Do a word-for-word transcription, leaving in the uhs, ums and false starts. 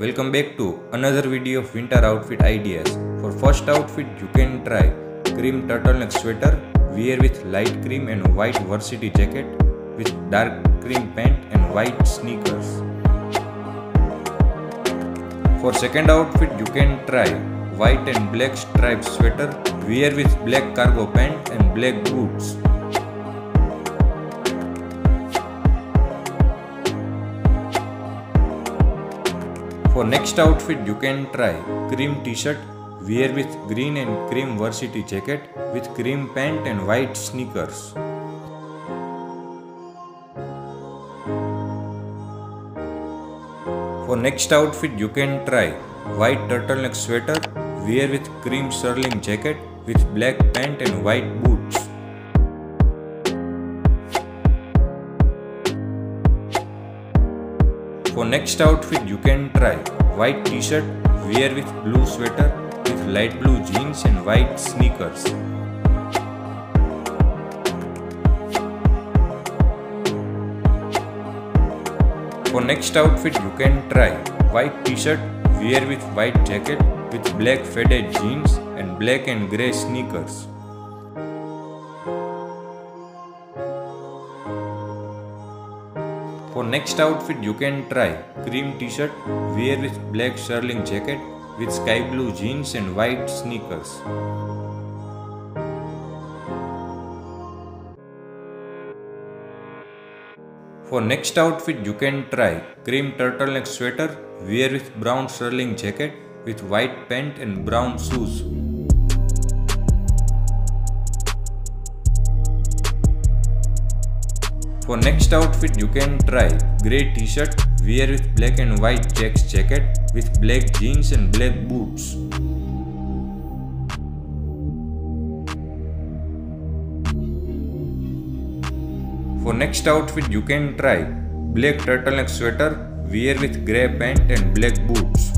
Welcome back to another video of winter outfit ideas. For first outfit you can try cream turtleneck sweater, wear with light cream and white varsity jacket with dark cream pant and white sneakers. For second outfit you can try white and black striped sweater, wear with black cargo pant and black boots. For next outfit you can try cream t-shirt, wear with green and cream varsity jacket with cream pant and white sneakers. For next outfit you can try white turtleneck sweater, wear with cream shirling jacket with black pant and white boots. For next outfit you can try white t-shirt, wear with blue sweater with light blue jeans and white sneakers. For next outfit you can try white t-shirt, wear with white jacket with black faded jeans and black and grey sneakers. For next outfit you can try cream t-shirt, wear with black shirling jacket with sky blue jeans and white sneakers. For next outfit you can try cream turtleneck sweater, wear with brown shirling jacket with white pant and brown shoes. For next outfit you can try grey t-shirt, wear with black and white checks jacket with black jeans and black boots. For next outfit you can try black turtleneck sweater, wear with grey pant and black boots.